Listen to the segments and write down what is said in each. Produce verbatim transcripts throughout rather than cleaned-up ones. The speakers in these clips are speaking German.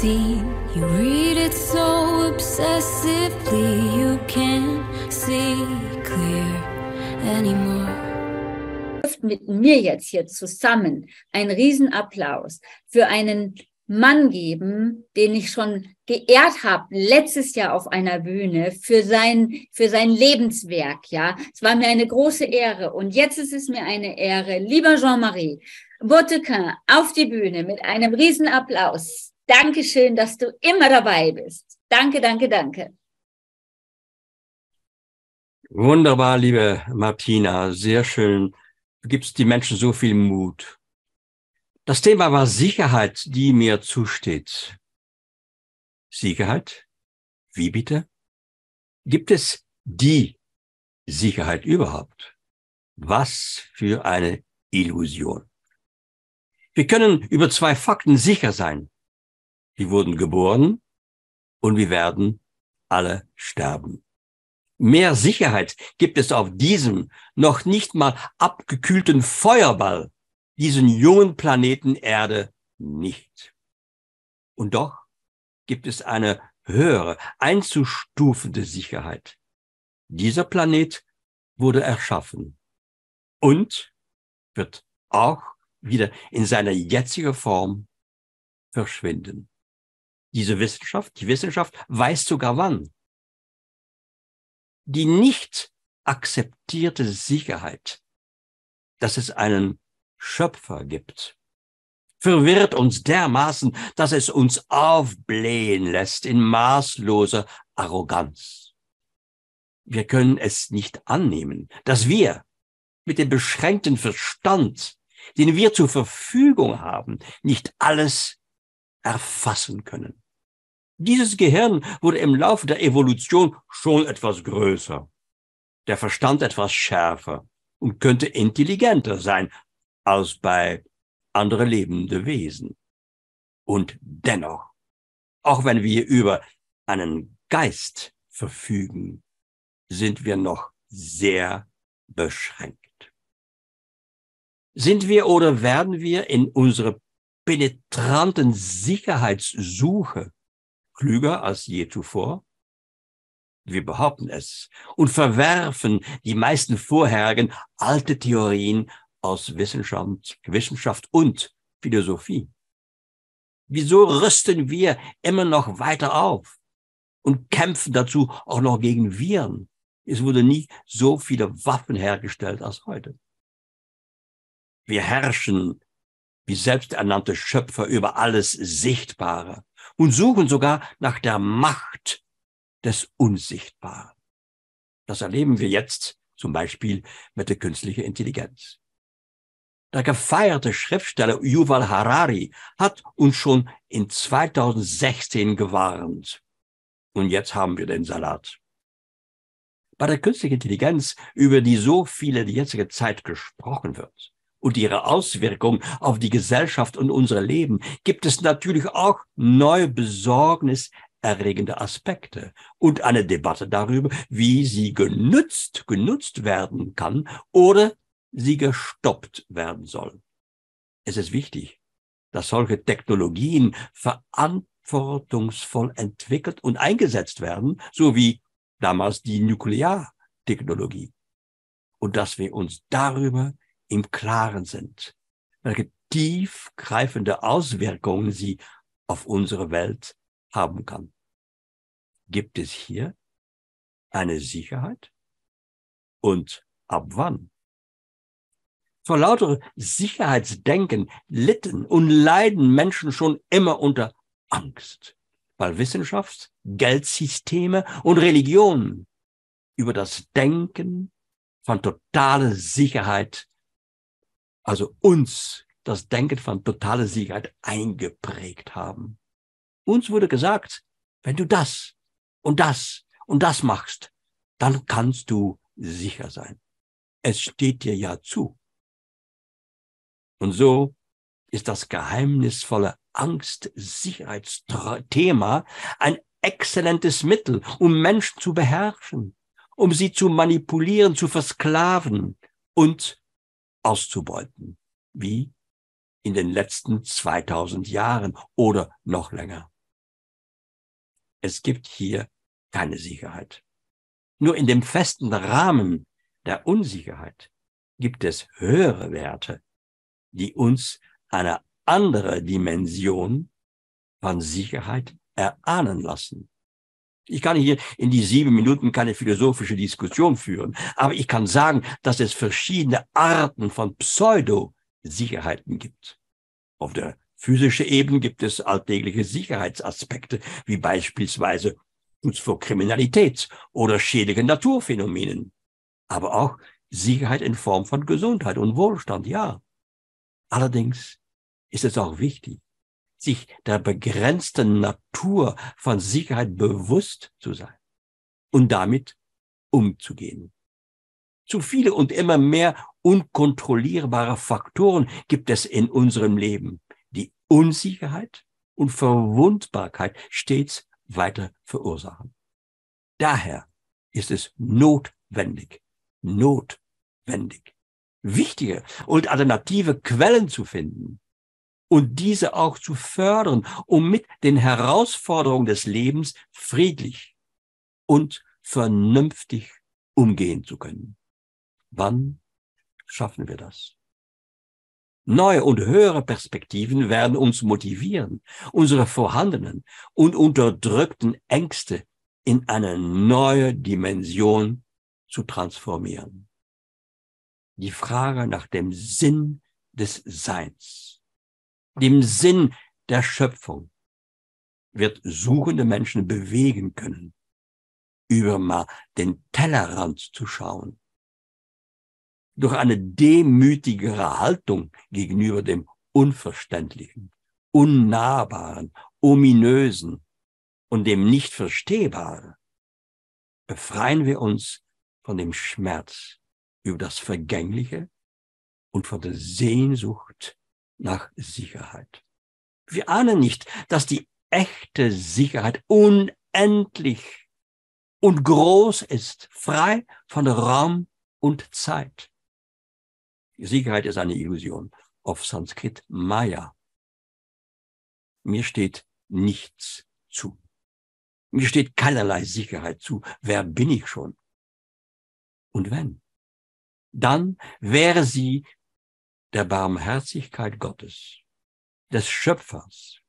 scene. You read it so obsessively, you can't see clear anymore. Mit mir jetzt hier zusammen einen Riesenapplaus für einen Mann geben, den ich schon geehrt habe letztes Jahr auf einer Bühne für sein für sein Lebenswerk. Ja, es war mir eine große Ehre und jetzt ist es mir eine Ehre, lieber Jean-Marie Bottequin, auf die Bühne mit einem Riesenapplaus. Dankeschön, dass du immer dabei bist. Danke, danke, danke. Wunderbar, liebe Martina, sehr schön. Du gibst die Menschen so viel Mut. Das Thema war Sicherheit, die mir zusteht. Sicherheit? Wie bitte? Gibt es die Sicherheit überhaupt? Was für eine Illusion. Wir können über zwei Fakten sicher sein. Wir wurden geboren und wir werden alle sterben. Mehr Sicherheit gibt es auf diesem noch nicht mal abgekühlten Feuerball, diesen jungen Planeten Erde, nicht. Und doch gibt es eine höhere, einzustufende Sicherheit. Dieser Planet wurde erschaffen und wird auch wieder in seiner jetzigen Form verschwinden. Diese Wissenschaft, die Wissenschaft weiß sogar wann. Die nicht akzeptierte Sicherheit, dass es einen Schöpfer gibt, verwirrt uns dermaßen, dass es uns aufblähen lässt in maßloser Arroganz. Wir können es nicht annehmen, dass wir mit dem beschränkten Verstand, den wir zur Verfügung haben, nicht alles erfassen können. Dieses Gehirn wurde im Laufe der Evolution schon etwas größer, der Verstand etwas schärfer und könnte intelligenter sein als bei anderen lebenden Wesen. Und dennoch, auch wenn wir über einen Geist verfügen, sind wir noch sehr beschränkt. Sind wir oder werden wir in unserer penetranten Sicherheitssuche klüger als je zuvor? Wir behaupten es und verwerfen die meisten vorherigen alte Theorien aus Wissenschaft, Wissenschaft und Philosophie. Wieso rüsten wir immer noch weiter auf und kämpfen dazu auch noch gegen Viren? Es wurde nie so viele Waffen hergestellt als heute. Wir herrschen wie selbsternannte Schöpfer über alles Sichtbare und suchen sogar nach der Macht des Unsichtbaren. Das erleben wir jetzt zum Beispiel mit der künstlichen Intelligenz. Der gefeierte Schriftsteller Yuval Harari hat uns schon in zweitausendsechzehn gewarnt. Und jetzt haben wir den Salat. Bei der künstlichen Intelligenz, über die so viel in der jetzigen Zeit gesprochen wird, und ihre Auswirkung auf die Gesellschaft und unser Leben, gibt es natürlich auch neu besorgniserregende Aspekte und eine Debatte darüber, wie sie genutzt, genutzt werden kann oder sie gestoppt werden soll. Es ist wichtig, dass solche Technologien verantwortungsvoll entwickelt und eingesetzt werden, so wie damals die Nukleartechnologie. Und dass wir uns darüber im Klaren sind, welche tiefgreifende Auswirkungen sie auf unsere Welt haben kann. Gibt es hier eine Sicherheit? Und ab wann? Vor lauter Sicherheitsdenken litten und leiden Menschen schon immer unter Angst, weil Wissenschaft, Geldsysteme und Religion über das Denken von totaler Sicherheit, also uns das Denken von totaler Sicherheit eingeprägt haben. Uns wurde gesagt, wenn du das und das und das machst, dann kannst du sicher sein. Es steht dir ja zu. Und so ist das geheimnisvolle Angst-Sicherheitsthema ein exzellentes Mittel, um Menschen zu beherrschen, um sie zu manipulieren, zu versklaven und auszubeuten, wie in den letzten zweitausend Jahren oder noch länger. es gibt hier keine Sicherheit. Nur in dem festen Rahmen der Unsicherheit gibt es höhere Werte, die uns eine andere Dimension von Sicherheit erahnen lassen. Ich kann hier in die sieben Minuten keine philosophische Diskussion führen, aber ich kann sagen, dass es verschiedene Arten von Pseudo-Sicherheiten gibt. Auf der physischen Ebene gibt es alltägliche Sicherheitsaspekte, wie beispielsweise Schutz vor Kriminalität oder schädigen Naturphänomenen, aber auch Sicherheit in Form von Gesundheit und Wohlstand, ja. Allerdings ist es auch wichtig, sich der begrenzten Natur von Sicherheit bewusst zu sein und damit umzugehen. Zu viele und immer mehr unkontrollierbare Faktoren gibt es in unserem Leben, die Unsicherheit und Verwundbarkeit stets weiter verursachen. Daher ist es notwendig, notwendig, wichtige und alternative Quellen zu finden und diese auch zu fördern, um mit den Herausforderungen des Lebens friedlich und vernünftig umgehen zu können. Wann schaffen wir das? Neue und höhere Perspektiven werden uns motivieren, unsere vorhandenen und unterdrückten Ängste in eine neue Dimension zu transformieren. Die Frage nach dem Sinn des Seins, dem Sinn der Schöpfung, wird suchende Menschen bewegen können, über mal den Tellerrand zu schauen. Durch eine demütigere Haltung gegenüber dem Unverständlichen, Unnahbaren, Ominösen und dem Nichtverstehbaren befreien wir uns von dem Schmerz über das Vergängliche und von der Sehnsucht nach Sicherheit. Wir ahnen nicht, dass die echte Sicherheit unendlich und groß ist, frei von Raum und Zeit. Sicherheit ist eine Illusion. Auf Sanskrit Maya. Mir steht nichts zu. Mir steht keinerlei Sicherheit zu. Wer bin ich schon? Und wenn? Dann wäre sie der Barmherzigkeit Gottes, des Schöpfers,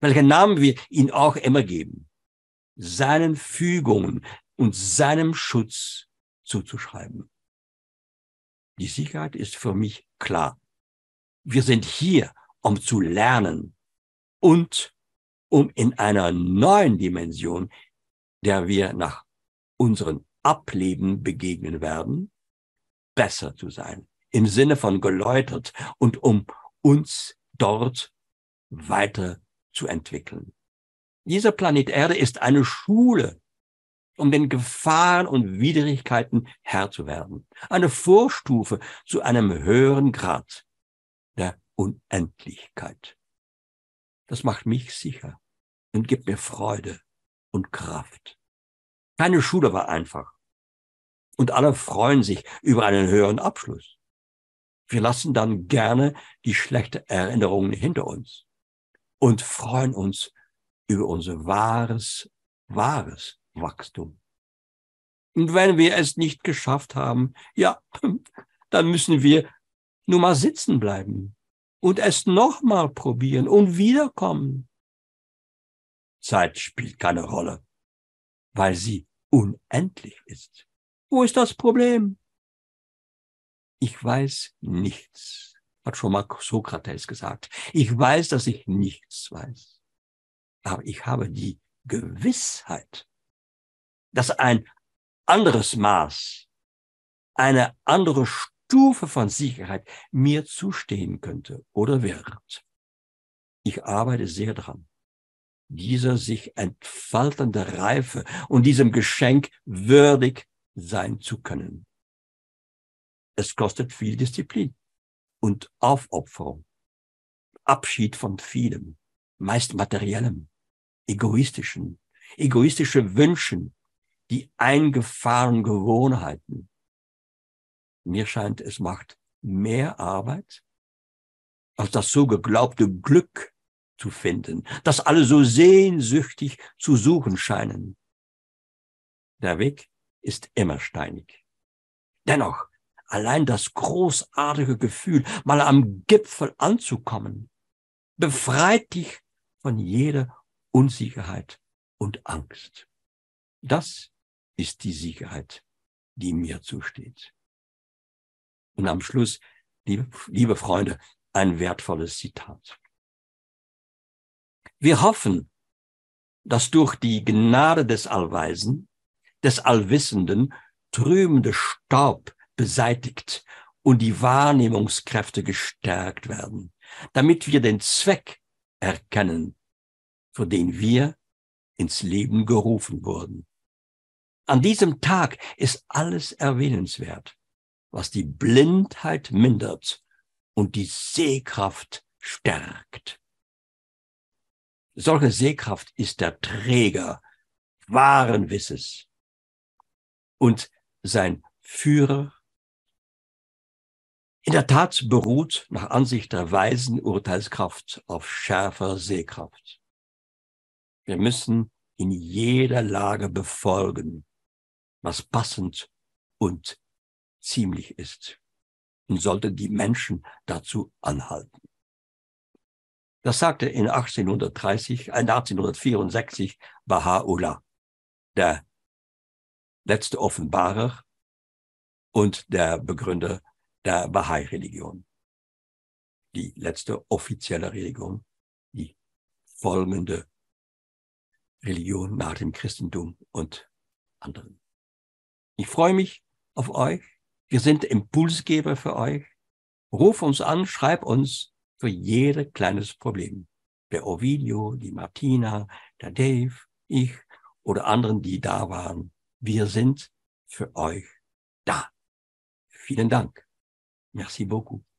welchen Namen wir ihn auch immer geben, seinen Fügungen und seinem Schutz zuzuschreiben. Die Sicherheit ist für mich klar. Wir sind hier, um zu lernen und um in einer neuen Dimension, der wir nach unseren Ableben begegnen werden, besser zu sein, im Sinne von geläutert und um uns dort weiter zu entwickeln. Dieser Planet Erde ist eine Schule, um den Gefahren und Widrigkeiten Herr zu werden. Eine Vorstufe zu einem höheren Grad der Unendlichkeit. Das macht mich sicher und gibt mir Freude und Kraft. Keine Schule war einfach. Und alle freuen sich über einen höheren Abschluss. Wir lassen dann gerne die schlechten Erinnerungen hinter uns und freuen uns über unser wahres, wahres Wachstum. Und wenn wir es nicht geschafft haben, ja, dann müssen wir nur mal sitzen bleiben und es nochmal probieren und wiederkommen. Zeit spielt keine Rolle, weil sie unendlich ist. Wo ist das Problem? Ich weiß nichts, hat schon mal Sokrates gesagt. Ich weiß, dass ich nichts weiß. Aber ich habe die Gewissheit, dass ein anderes Maß, eine andere Stufe von Sicherheit mir zustehen könnte oder wird. Ich arbeite sehr dran, dieser sich entfaltende Reife und diesem Geschenk würdig sein zu können. Es kostet viel Disziplin und Aufopferung, Abschied von vielem, meist materiellem, egoistischen, egoistische Wünschen, die eingefahrenen Gewohnheiten. Mir scheint, es macht mehr Arbeit als das so geglaubte Glück zu finden, das alle so sehnsüchtig zu suchen scheinen. Der Weg ist immer steinig. Dennoch, allein das großartige Gefühl, mal am Gipfel anzukommen, befreit dich von jeder Unsicherheit und Angst. Das ist die Sicherheit, die mir zusteht. Und am Schluss, liebe, liebe Freunde, ein wertvolles Zitat. Wir hoffen, dass durch die Gnade des Allweisen, des Allwissenden, trübende Staub beseitigt und die Wahrnehmungskräfte gestärkt werden, damit wir den Zweck erkennen, für den wir ins Leben gerufen wurden. An diesem Tag ist alles erwähnenswert, was die Blindheit mindert und die Sehkraft stärkt. Solche Sehkraft ist der Träger wahren Wisses und sein Führer. In der Tat beruht nach Ansicht der weisen Urteilskraft auf schärfer Sehkraft. Wir müssen in jeder Lage befolgen, was passend und ziemlich ist und sollte die Menschen dazu anhalten. Das sagte in achtzehnhundertdreißig, achtzehnhundertvierundsechzig Bahá'u'lláh, der letzte Offenbarer und der Begründer der Baha'i-Religion, die letzte offizielle Religion, die folgende Religion nach dem Christentum und anderen. Ich freue mich auf euch. Wir sind Impulsgeber für euch. Ruf uns an, schreib uns für jedes kleines Problem. Der Ovidio, die Martina, der Dave, ich oder anderen, die da waren. Wir sind für euch da. Vielen Dank. Merci beaucoup.